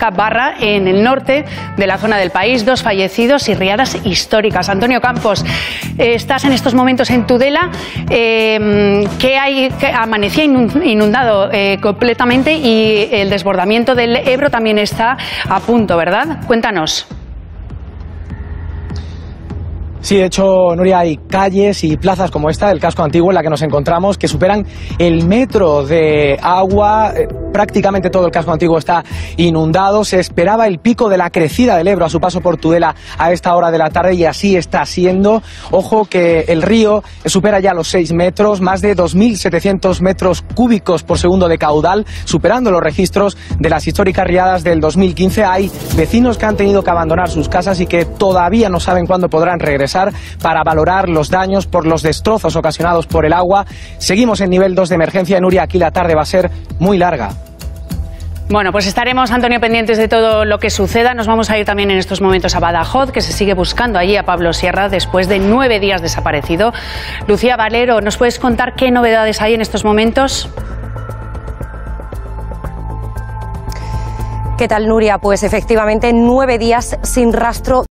Caparra, en el norte de la zona del país. Dos fallecidos y riadas históricas. Antonio Campos, estás en estos momentos en Tudela. Que amanecía inundado completamente, y el desbordamiento del Ebro también está a punto, ¿verdad? Cuéntanos. Sí, de hecho, Nuria, hay calles y plazas como esta, el casco antiguo en la que nos encontramos, que superan el metro de agua. Prácticamente todo el casco antiguo está inundado. Se esperaba el pico de la crecida del Ebro a su paso por Tudela a esta hora de la tarde, y así está siendo. Ojo que el río supera ya los 6 metros, más de 2.700 metros cúbicos por segundo de caudal, superando los registros de las históricas riadas del 2015. Hay vecinos que han tenido que abandonar sus casas y que todavía no saben cuándo podrán regresar, para valorar los daños por los destrozos ocasionados por el agua. Seguimos en nivel 2 de emergencia en Uria. Aquí la tarde va a ser muy larga. Bueno, pues estaremos, Antonio, pendientes de todo lo que suceda. Nos vamos a ir también en estos momentos a Badajoz, que se sigue buscando allí a Pablo Sierra después de 9 días desaparecido. Lucía Valero, ¿nos puedes contar qué novedades hay en estos momentos? ¿Qué tal, Nuria? Pues efectivamente 9 días sin rastro.